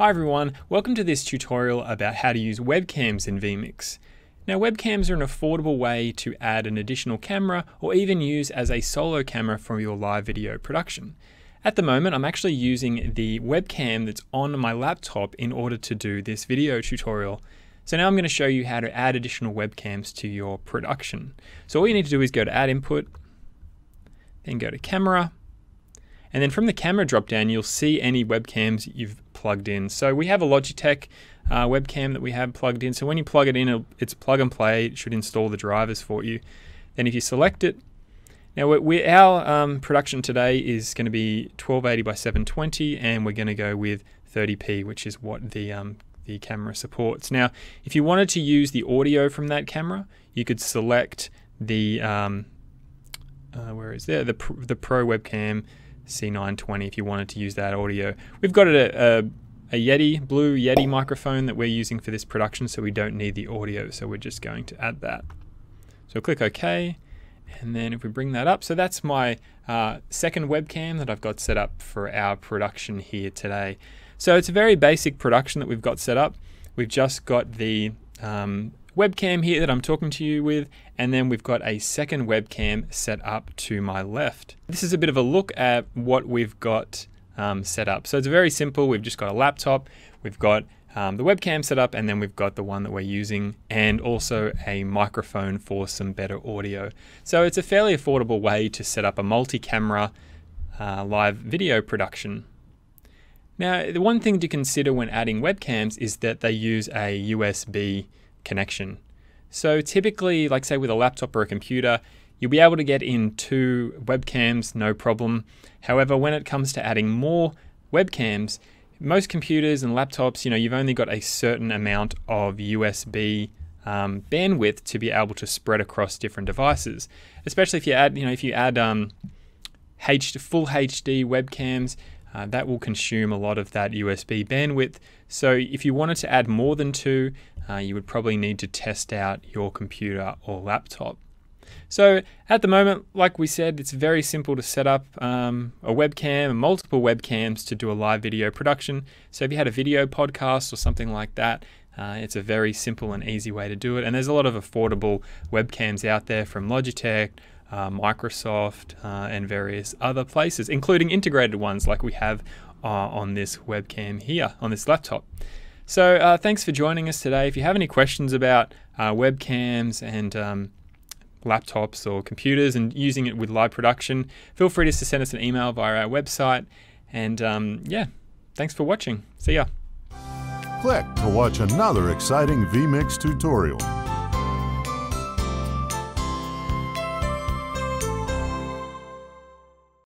Hi everyone, welcome to this tutorial about how to use webcams in vMix. Now webcams are an affordable way to add an additional camera or even use as a solo camera for your live video production. At the moment I'm actually using the webcam that's on my laptop in order to do this video tutorial. So now I'm going to show you how to add additional webcams to your production. So all you need to do is go to Add Input, then go to Camera, and then from the camera drop down you'll see any webcams you've plugged in. So we have a Logitech webcam that we have plugged in, so when you plug it in it's plug and play, it should install the drivers for you. Then if you select it, now our production today is going to be 1280 by 720 and we're going to go with 30p, which is what the camera supports. Now if you wanted to use the audio from that camera you could select the the Pro webcam C920 if you wanted to use that audio. We've got a Yeti, blue Yeti microphone that we're using for this production, so we don't need the audio, so we're just going to add that. So click OK, and then if we bring that up, so that's my second webcam that I've got set up for our production here today. So it's a very basic production that we've got set up. We've just got the webcam here that I'm talking to you with, and then we've got a second webcam set up to my left. This is a bit of a look at what we've got set up. So it's very simple. We've just got a laptop, we've got the webcam set up, and then we've got the one that we're using and also a microphone for some better audio. So it's a fairly affordable way to set up a multi-camera live video production. Now the one thing to consider when adding webcams is that they use a USB connection. So typically, like say with a laptop or a computer, you'll be able to get in two webcams no problem. However, when it comes to adding more webcams, most computers and laptops, you know, you've only got a certain amount of USB bandwidth to be able to spread across different devices. Especially if you add, you know, if you add full HD webcams, that will consume a lot of that USB bandwidth. So if you wanted to add more than two, you would probably need to test out your computer or laptop. So at the moment, like we said, it's very simple to set up a webcam and multiple webcams to do a live video production. So if you had a video podcast or something like that, it's a very simple and easy way to do it. And there's a lot of affordable webcams out there from Logitech, Microsoft, and various other places, including integrated ones like we have on this webcam here, on this laptop. So thanks for joining us today. If you have any questions about webcams and laptops or computers and using it with live production, feel free to send us an email via our website. And yeah, thanks for watching. See ya. Click to watch another exciting vMix tutorial.